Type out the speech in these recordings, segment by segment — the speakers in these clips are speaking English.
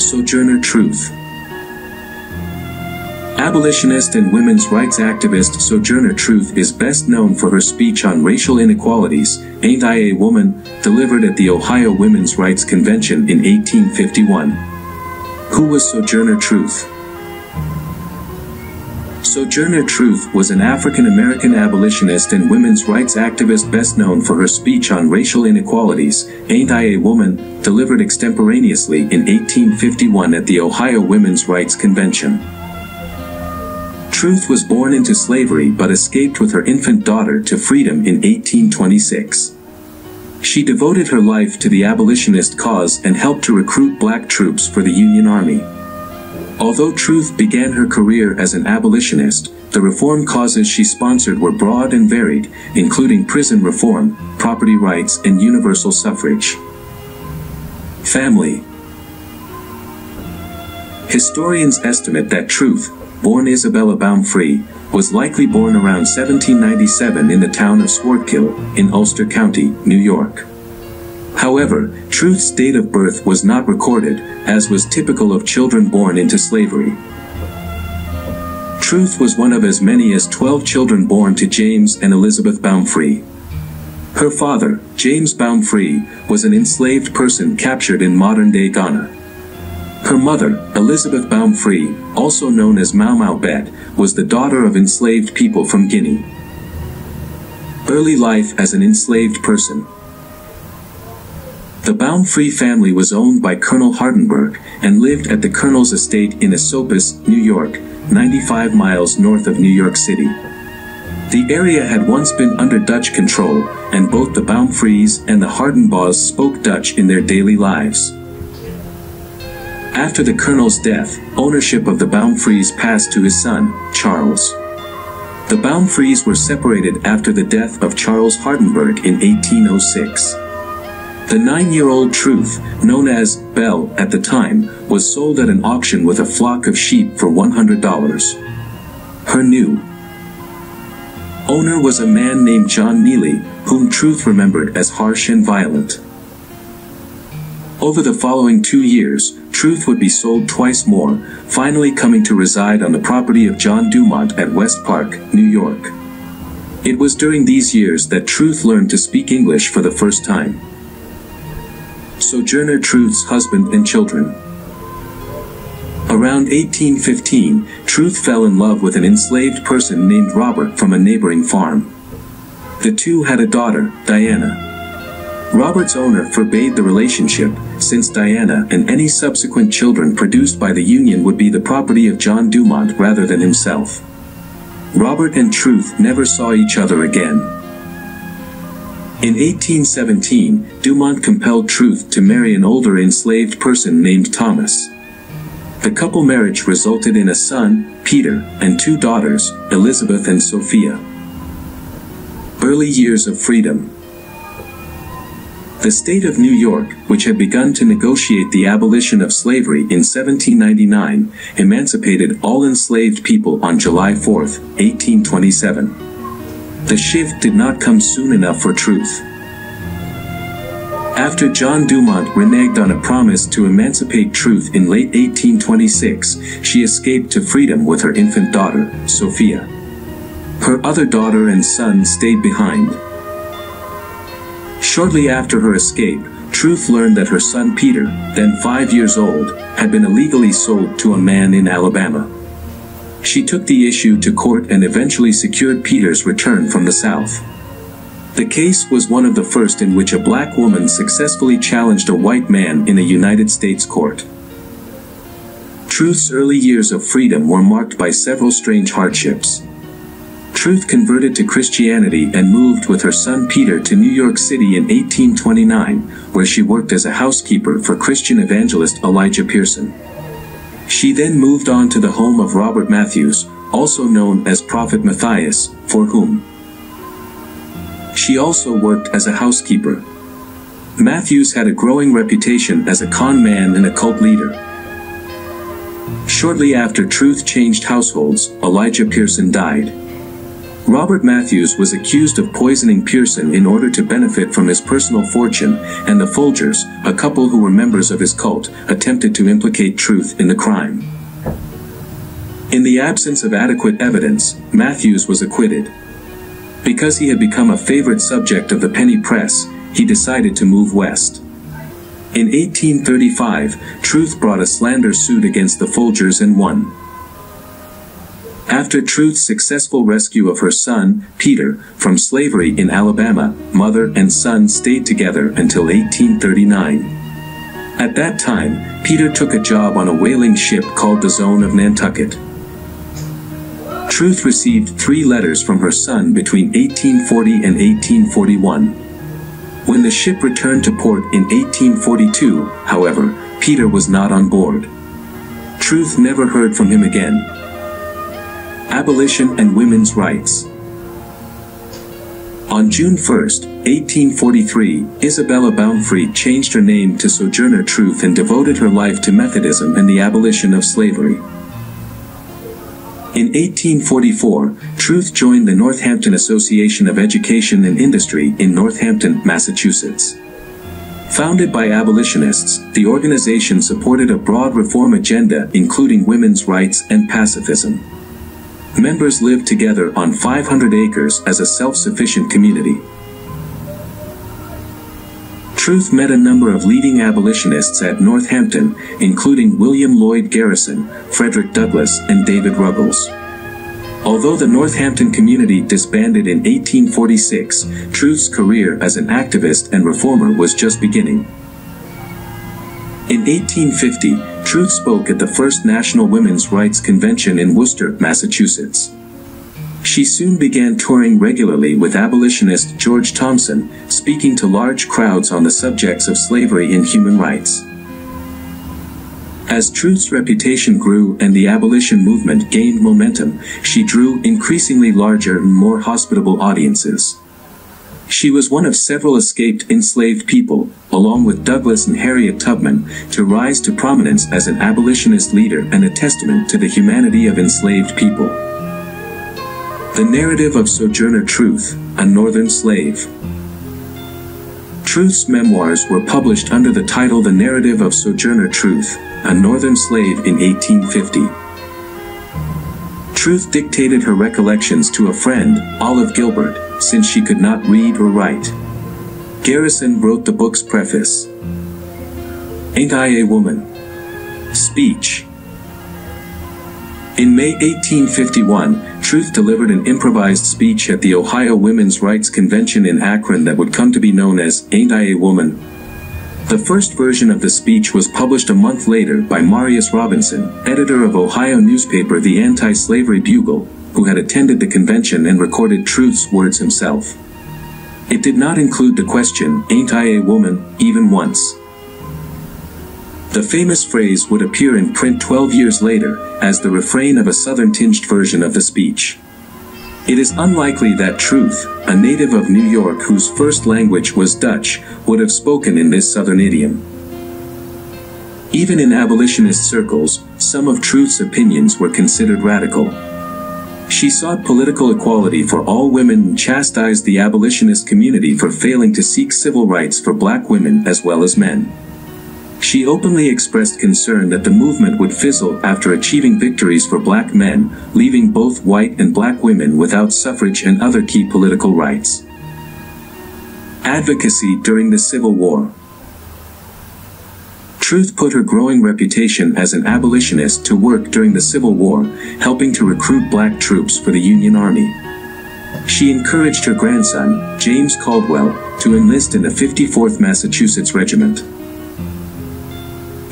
Sojourner Truth. Abolitionist and women's rights activist Sojourner Truth is best known for her speech on racial inequalities, Ain't I a Woman?, delivered at the Ohio Women's Rights Convention in 1851. Who was Sojourner Truth? Sojourner Truth was an African-American abolitionist and women's rights activist best known for her speech on racial inequalities, Ain't I a Woman?, delivered extemporaneously in 1851 at the Ohio Women's Rights Convention. Truth was born into slavery but escaped with her infant daughter to freedom in 1826. She devoted her life to the abolitionist cause and helped to recruit black troops for the Union Army. Although Truth began her career as an abolitionist, the reform causes she sponsored were broad and varied, including prison reform, property rights, and universal suffrage. Family. Historians estimate that Truth, born Isabella Baumfree, was likely born around 1797 in the town of Swartkill, in Ulster County, New York. However, Truth's date of birth was not recorded, as was typical of children born into slavery. Truth was one of as many as 12 children born to James and Elizabeth Baumfree. Her father, James Baumfree, was an enslaved person captured in modern-day Ghana. Her mother, Elizabeth Baumfree, also known as Mau Mau Bet, was the daughter of enslaved people from Guinea. Early life as an enslaved person. The Baumfree family was owned by Colonel Hardenbergh and lived at the Colonel's estate in Esopus, New York, 95 miles north of New York City. The area had once been under Dutch control, and both the Baumfrees and the Hardenberghs spoke Dutch in their daily lives. After the Colonel's death, ownership of the Baumfrees passed to his son, Charles. The Baumfrees were separated after the death of Charles Hardenbergh in 1806. The 9-year-old Truth, known as Belle at the time, was sold at an auction with a flock of sheep for $100. Her new owner was a man named John Neely, whom Truth remembered as harsh and violent. Over the following 2 years, Truth would be sold twice more, finally coming to reside on the property of John Dumont at West Park, New York. It was during these years that Truth learned to speak English for the first time. Sojourner Truth's husband and children. Around 1815, Truth fell in love with an enslaved person named Robert from a neighboring farm. The two had a daughter, Diana. Robert's owner forbade the relationship, since Diana and any subsequent children produced by the union would be the property of John Dumont rather than himself. Robert and Truth never saw each other again. In 1817, Dumont compelled Truth to marry an older enslaved person named Thomas. The couple marriage resulted in a son, Peter, and 2 daughters, Elizabeth and Sophia. Early years of freedom. The state of New York, which had begun to negotiate the abolition of slavery in 1799, emancipated all enslaved people on July 4, 1827. The shift did not come soon enough for Truth. After John Dumont reneged on a promise to emancipate Truth in late 1826, she escaped to freedom with her infant daughter, Sophia. Her other daughter and son stayed behind. Shortly after her escape, Truth learned that her son Peter, then 5 years old, had been illegally sold to a man in Alabama. She took the issue to court and eventually secured Peter's return from the South. The case was one of the first in which a black woman successfully challenged a white man in a United States court. Truth's early years of freedom were marked by several strange hardships. Truth converted to Christianity and moved with her son Peter to New York City in 1829, where she worked as a housekeeper for Christian evangelist Elijah Pearson. She then moved on to the home of Robert Matthews, also known as Prophet Matthias, for whom she also worked as a housekeeper. Matthews had a growing reputation as a con man and a cult leader. Shortly after Truth changed households, Elijah Pearson died. Robert Matthews was accused of poisoning Pearson in order to benefit from his personal fortune, and the Folgers, a couple who were members of his cult, attempted to implicate Truth in the crime. In the absence of adequate evidence, Matthews was acquitted. Because he had become a favorite subject of the penny press, he decided to move west. In 1835, Truth brought a slander suit against the Folgers and won. After Truth's successful rescue of her son, Peter, from slavery in Alabama, mother and son stayed together until 1839. At that time, Peter took a job on a whaling ship called the Zone of Nantucket. Truth received 3 letters from her son between 1840 and 1841. When the ship returned to port in 1842, however, Peter was not on board. Truth never heard from him again. Abolition and women's rights. On June 1, 1843, Isabella Baumfree changed her name to Sojourner Truth and devoted her life to Methodism and the abolition of slavery. In 1844, Truth joined the Northampton Association of Education and Industry in Northampton, Massachusetts. Founded by abolitionists, the organization supported a broad reform agenda including women's rights and pacifism. Members lived together on 500 acres as a self-sufficient community. Truth met a number of leading abolitionists at Northampton, including William Lloyd Garrison, Frederick Douglass, and David Ruggles. Although the Northampton community disbanded in 1846, Truth's career as an activist and reformer was just beginning. In 1850, Truth spoke at the first National Women's Rights Convention in Worcester, Massachusetts. She soon began touring regularly with abolitionist George Thompson, speaking to large crowds on the subjects of slavery and human rights. As Truth's reputation grew and the abolition movement gained momentum, she drew increasingly larger and more hospitable audiences. She was one of several escaped enslaved people, along with Douglass and Harriet Tubman, to rise to prominence as an abolitionist leader and a testament to the humanity of enslaved people. The Narrative of Sojourner Truth, a Northern Slave. Truth's memoirs were published under the title The Narrative of Sojourner Truth, a Northern Slave in 1850. Truth dictated her recollections to a friend, Olive Gilbert, since she could not read or write. Garrison wrote the book's preface. Ain't I a Woman? Speech. In May 1851, Truth delivered an improvised speech at the Ohio Women's Rights Convention in Akron that would come to be known as Ain't I a Woman? The first version of the speech was published a month later by Marius Robinson, editor of Ohio newspaper The Anti-Slavery Bugle, who had attended the convention and recorded Truth's words himself. It did not include the question, "Ain't I a woman?" even once. The famous phrase would appear in print 12 years later, as the refrain of a Southern-tinged version of the speech. It is unlikely that Truth, a native of New York whose first language was Dutch, would have spoken in this Southern idiom. Even in abolitionist circles, some of Truth's opinions were considered radical. She sought political equality for all women and chastised the abolitionist community for failing to seek civil rights for black women as well as men. She openly expressed concern that the movement would fizzle after achieving victories for black men, leaving both white and black women without suffrage and other key political rights. Advocacy during the Civil War. Truth put her growing reputation as an abolitionist to work during the Civil War, helping to recruit black troops for the Union Army. She encouraged her grandson, James Caldwell, to enlist in the 54th Massachusetts Regiment.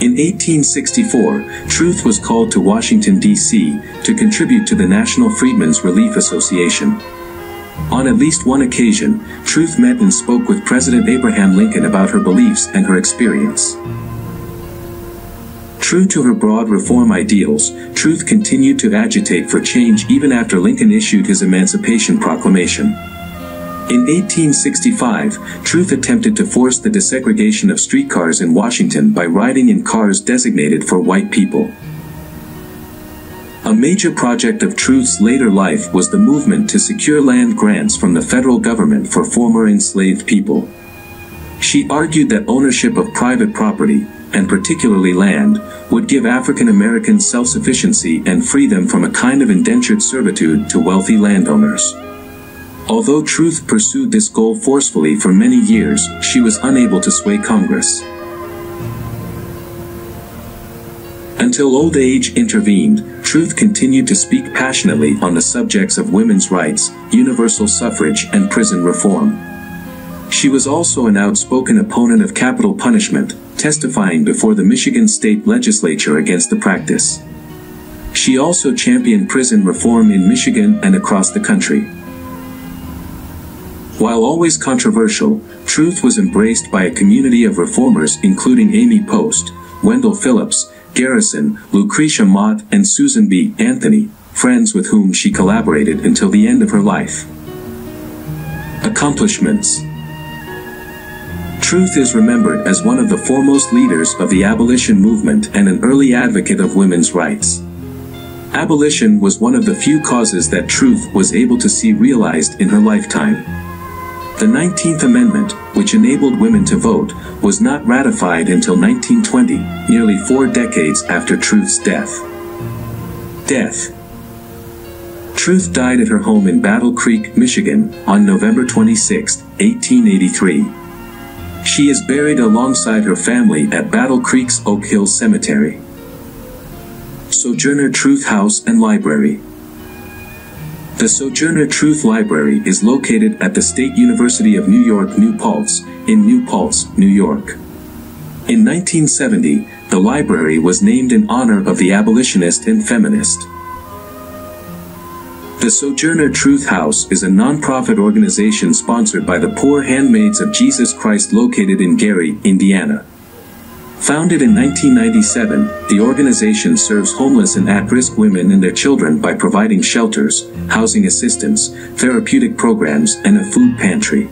In 1864, Truth was called to Washington, D.C., to contribute to the National Freedmen's Relief Association. On at least one occasion, Truth met and spoke with President Abraham Lincoln about her beliefs and her experience. True to her broad reform ideals, Truth continued to agitate for change even after Lincoln issued his Emancipation Proclamation. In 1865, Truth attempted to force the desegregation of streetcars in Washington by riding in cars designated for white people. A major project of Truth's later life was the movement to secure land grants from the federal government for former enslaved people. She argued that ownership of private property, and particularly land, would give African Americans self-sufficiency and free them from a kind of indentured servitude to wealthy landowners. Although Truth pursued this goal forcefully for many years, she was unable to sway Congress. Until old age intervened, Truth continued to speak passionately on the subjects of women's rights, universal suffrage, and prison reform. She was also an outspoken opponent of capital punishment, testifying before the Michigan State Legislature against the practice. She also championed prison reform in Michigan and across the country. While always controversial, Truth was embraced by a community of reformers including Amy Post, Wendell Phillips, Garrison, Lucretia Mott, and Susan B. Anthony, friends with whom she collaborated until the end of her life. Accomplishments. Truth is remembered as one of the foremost leaders of the abolition movement and an early advocate of women's rights. Abolition was one of the few causes that Truth was able to see realized in her lifetime. The 19th Amendment, which enabled women to vote, was not ratified until 1920, nearly 4 decades after Truth's death. Death. Truth died at her home in Battle Creek, Michigan, on November 26, 1883. She is buried alongside her family at Battle Creek's Oak Hill Cemetery. Sojourner Truth House and Library. The Sojourner Truth Library is located at the State University of New York, New Paltz, in New Paltz, New York. In 1970, the library was named in honor of the abolitionist and feminist. The Sojourner Truth House is a nonprofit organization sponsored by the Poor Handmaids of Jesus Christ located in Gary, Indiana. Founded in 1997, the organization serves homeless and at-risk women and their children by providing shelters, housing assistance, therapeutic programs, and a food pantry.